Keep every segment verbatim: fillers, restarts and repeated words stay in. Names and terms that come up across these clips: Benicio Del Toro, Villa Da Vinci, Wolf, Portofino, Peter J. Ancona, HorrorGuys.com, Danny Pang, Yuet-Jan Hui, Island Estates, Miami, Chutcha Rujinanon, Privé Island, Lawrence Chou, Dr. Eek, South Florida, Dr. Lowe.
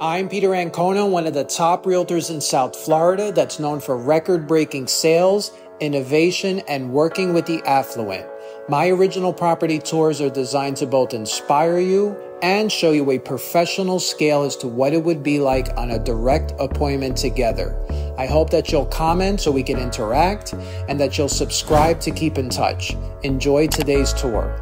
I'm Peter Ancona, one of the top realtors in South Florida that's known for record-breaking sales, innovation, and working with the affluent. My original property tours are designed to both inspire you and show you a professional scale as to what it would be like on a direct appointment together. I hope that you'll comment so we can interact and that you'll subscribe to keep in touch. Enjoy today's tour.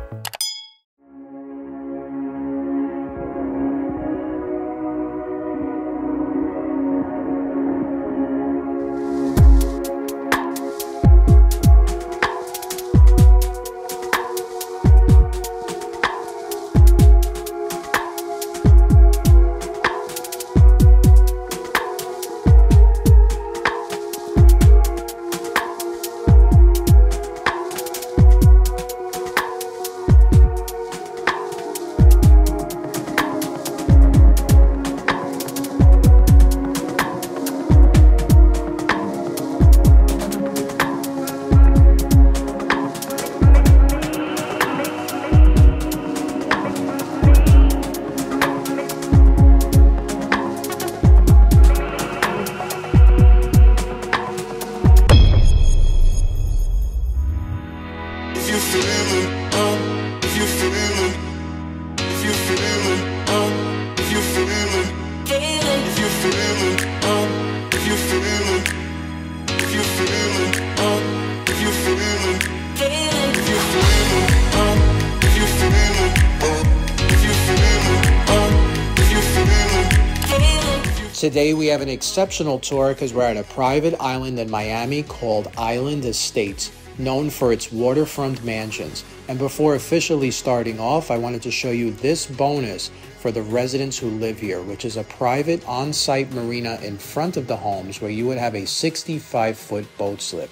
Today we have an exceptional tour because we're at a private island in Miami called Island Estates, known for its waterfront mansions. And before officially starting off, I wanted to show you this bonus for the residents who live here, which is a private on-site marina in front of the homes where you would have a sixty-five foot boat slip.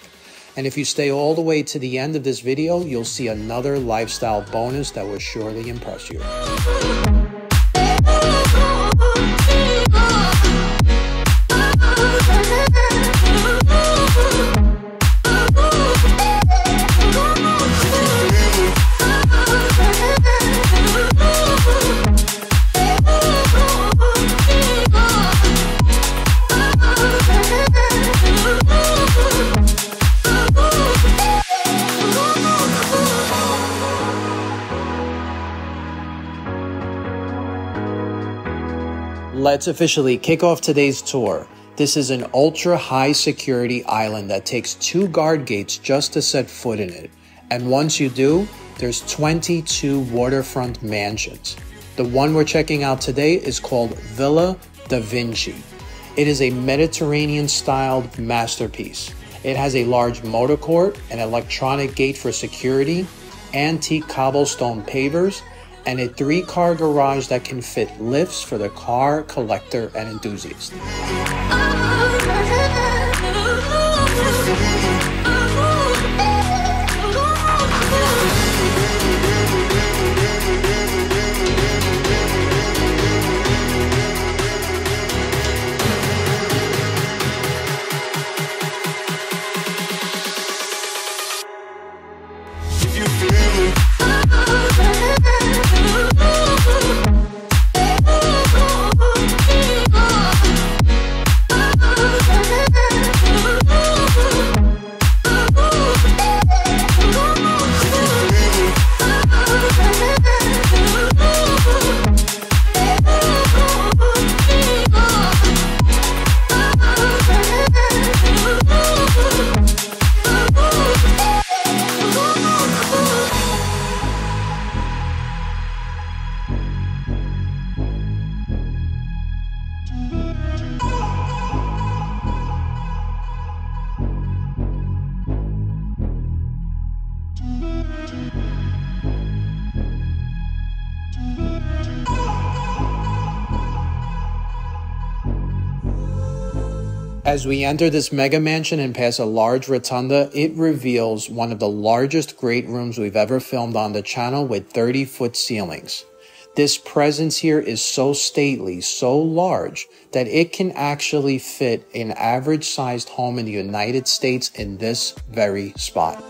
And if you stay all the way to the end of this video, you'll see another lifestyle bonus that will surely impress you. Let's officially kick off today's tour. This is an ultra-high security island that takes two guard gates just to set foot in it. And once you do, there's twenty-two waterfront mansions. The one we're checking out today is called Villa Da Vinci. It is a Mediterranean-styled masterpiece. It has a large motor court, an electronic gate for security, antique cobblestone pavers, and a three-car garage that can fit lifts for the car collector and enthusiast. As we enter this mega mansion and pass a large rotunda, it reveals one of the largest great rooms we've ever filmed on the channel with thirty foot ceilings. This presence here is so stately, so large, that it can actually fit an average sized home in the United States in this very spot.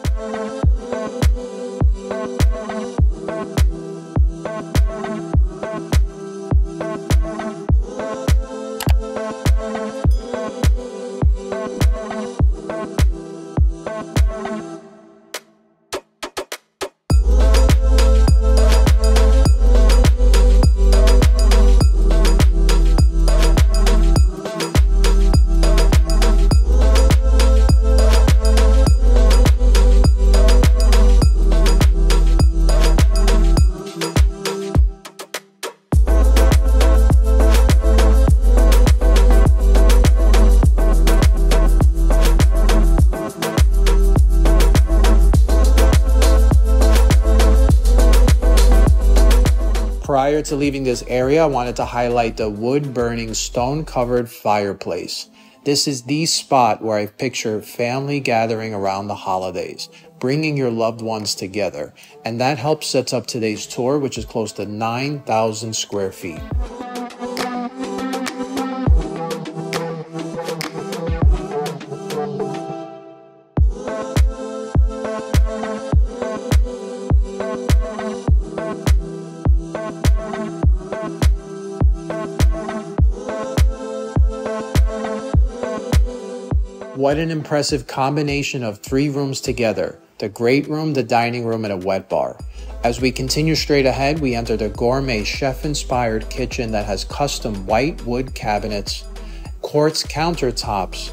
Prior to leaving this area, I wanted to highlight the wood-burning, stone-covered fireplace. This is the spot where I picture family gathering around the holidays, bringing your loved ones together. And that helps sets up today's tour, which is close to nine thousand square feet. What an impressive combination of three rooms together, the great room, the dining room, and a wet bar. As we continue straight ahead, we enter the gourmet chef-inspired kitchen that has custom white wood cabinets, quartz countertops,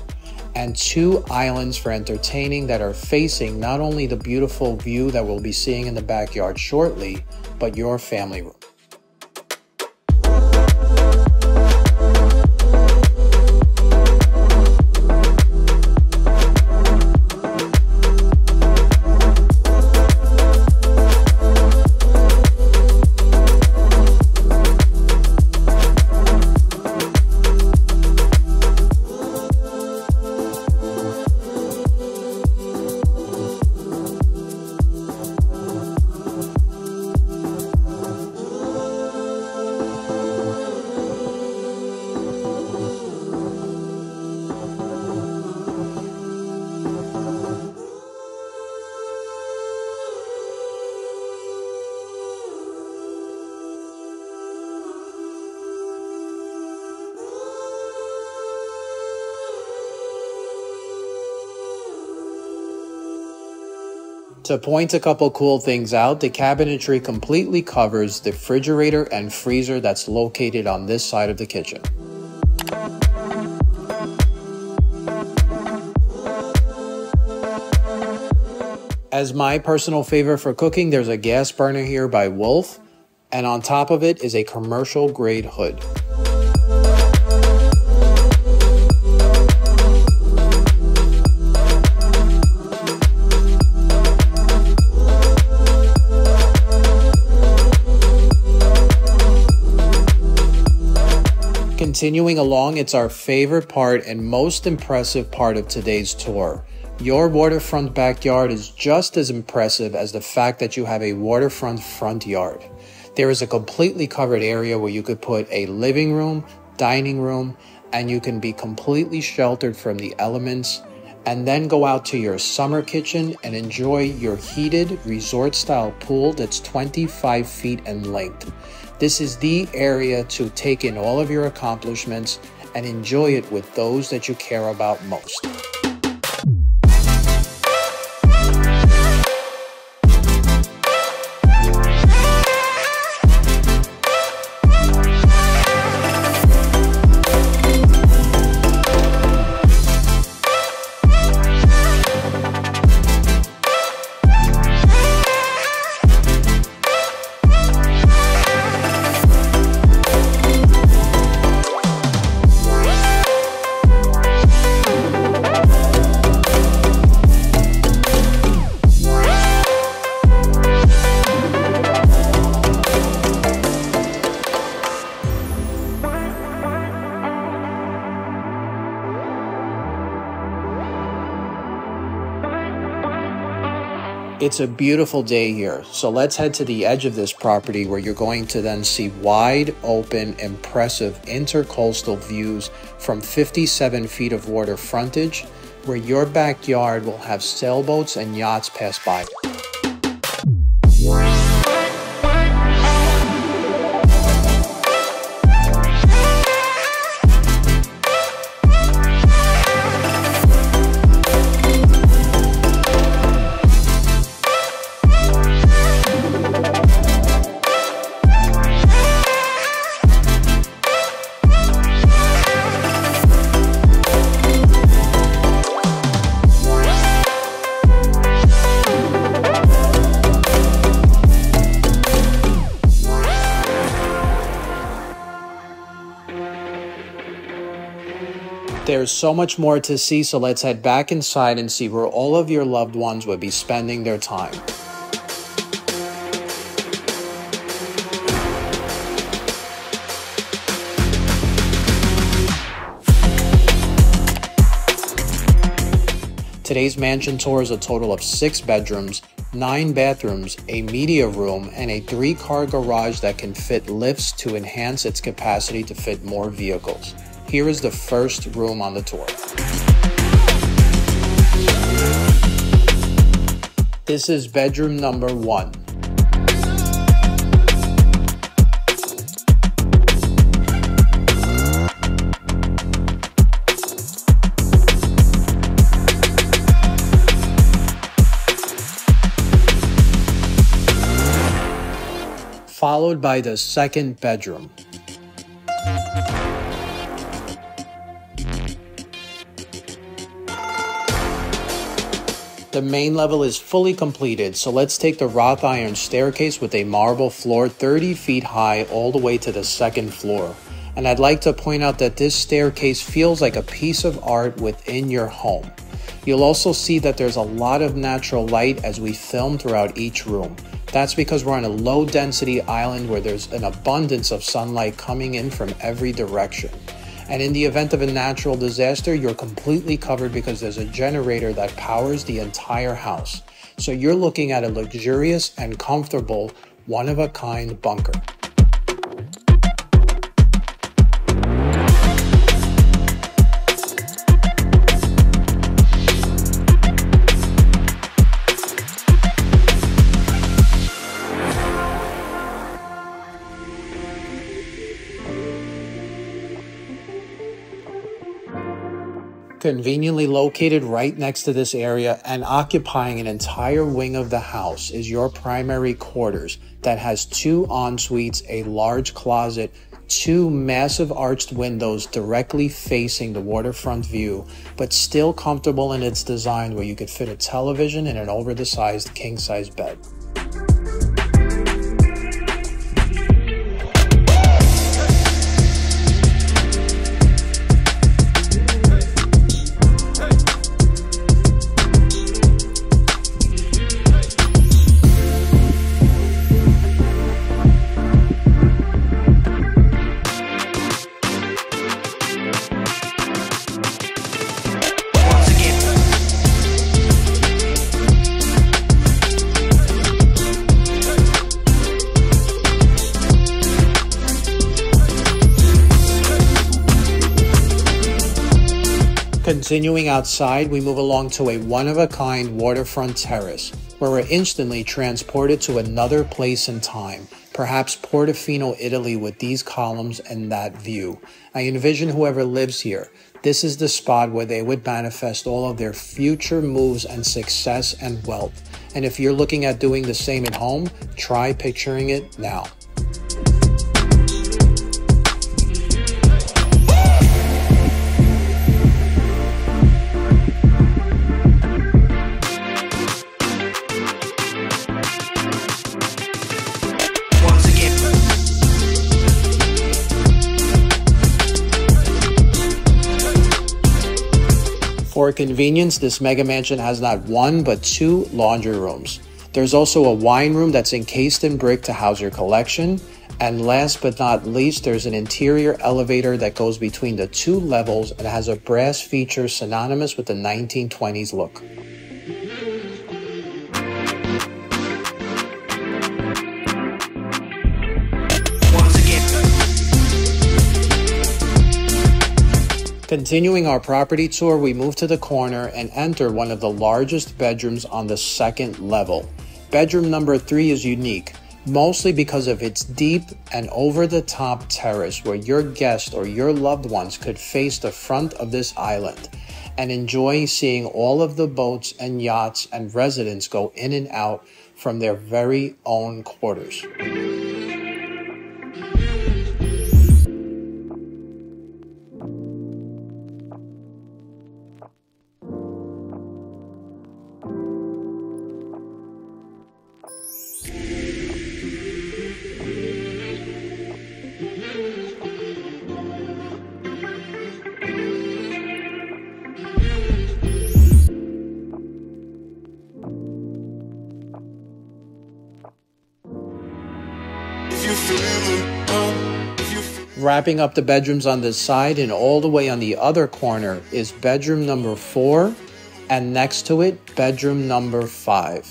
and two islands for entertaining that are facing not only the beautiful view that we'll be seeing in the backyard shortly, but your family room. To point a couple cool things out, the cabinetry completely covers the refrigerator and freezer that's located on this side of the kitchen. As my personal favorite for cooking, there's a gas burner here by Wolf, and on top of it is a commercial grade hood. Continuing along, it's our favorite part and most impressive part of today's tour. Your waterfront backyard is just as impressive as the fact that you have a waterfront front yard. There is a completely covered area where you could put a living room, dining room, and you can be completely sheltered from the elements, and then go out to your summer kitchen and enjoy your heated resort-style pool that's twenty-five feet in length. This is the area to take in all of your accomplishments and enjoy it with those that you care about most. It's a beautiful day here, so let's head to the edge of this property where you're going to then see wide open, impressive intercoastal views from fifty-seven feet of water frontage, where your backyard will have sailboats and yachts pass by. There's so much more to see, so let's head back inside and see where all of your loved ones would be spending their time. Today's mansion tours a total of six bedrooms, nine bathrooms, a media room, and a three-car garage that can fit lifts to enhance its capacity to fit more vehicles. Here is the first room on the tour. This is bedroom number one. Followed by the second bedroom. The main level is fully completed, so let's take the wrought iron staircase with a marble floor thirty feet high all the way to the second floor. And I'd like to point out that this staircase feels like a piece of art within your home. You'll also see that there's a lot of natural light as we film throughout each room. That's because we're on a low-density island where there's an abundance of sunlight coming in from every direction. And in the event of a natural disaster, you're completely covered because there's a generator that powers the entire house. So you're looking at a luxurious and comfortable, one-of-a-kind bunker. Conveniently located right next to this area and occupying an entire wing of the house is your primary quarters that has two en suites, a large closet, two massive arched windows directly facing the waterfront view, but still comfortable in its design where you could fit a television and an oversized king-size bed. Continuing outside, we move along to a one-of-a-kind waterfront terrace, where we're instantly transported to another place and time, perhaps Portofino, Italy, with these columns and that view. I envision whoever lives here, this is the spot where they would manifest all of their future moves and success and wealth. And if you're looking at doing the same at home, try picturing it now. For convenience, this mega mansion has not one but two laundry rooms. There's also a wine room that's encased in brick to house your collection. And last but not least, there's an interior elevator that goes between the two levels and has a brass feature synonymous with the nineteen twenties look. Continuing our property tour, we move to the corner and enter one of the largest bedrooms on the second level. Bedroom number three is unique, mostly because of its deep and over-the-top terrace where your guest or your loved ones could face the front of this island and enjoy seeing all of the boats and yachts and residents go in and out from their very own quarters. Wrapping up the bedrooms on this side and all the way on the other corner is bedroom number four and next to it, bedroom number five.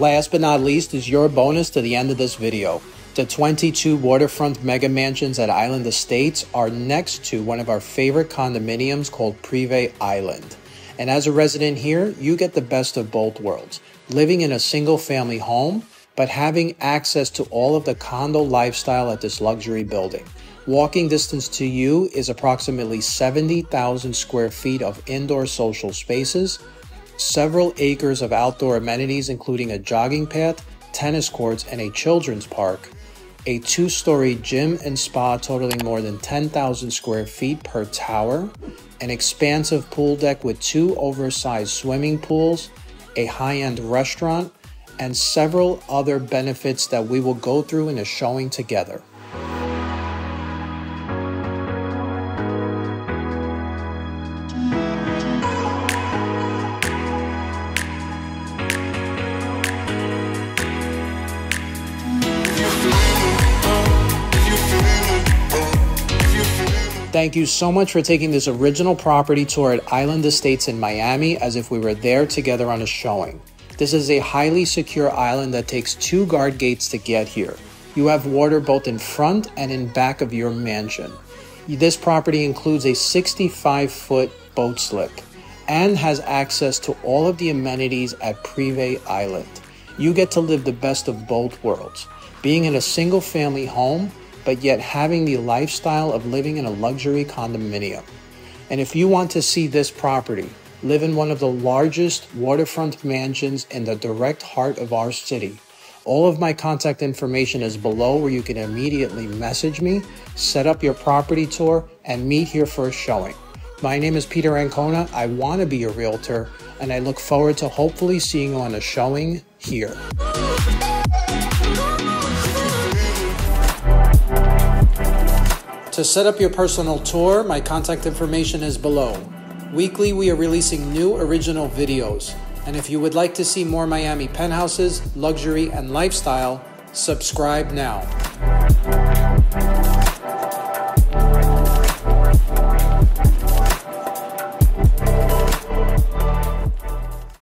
Last but not least is your bonus to the end of this video. The twenty-two waterfront mega mansions at Island Estates are next to one of our favorite condominiums called Privé Island. And as a resident here, you get the best of both worlds, living in a single family home, but having access to all of the condo lifestyle at this luxury building. Walking distance to you is approximately seventy thousand square feet of indoor social spaces, several acres of outdoor amenities including a jogging path, tennis courts, and a children's park, a two-story gym and spa totaling more than ten thousand square feet per tower, an expansive pool deck with two oversized swimming pools, a high-end restaurant, and several other benefits that we will go through in a showing together. Thank you so much for taking this original property tour at Island Estates in Miami as if we were there together on a showing. This is a highly secure island that takes two guard gates to get here. You have water both in front and in back of your mansion. This property includes a sixty-five foot boat slip and has access to all of the amenities at Privé Island. You get to live the best of both worlds, being in a single family home, but yet having the lifestyle of living in a luxury condominium. And if you want to see this property, live in one of the largest waterfront mansions in the direct heart of our city, all of my contact information is below where you can immediately message me, set up your property tour, and meet here for a showing. My name is Peter Ancona, I want to be a realtor, and I look forward to hopefully seeing you on a showing here. To set up your personal tour, my contact information is below. Weekly, we are releasing new original videos. And if you would like to see more Miami penthouses, luxury, and lifestyle, subscribe now.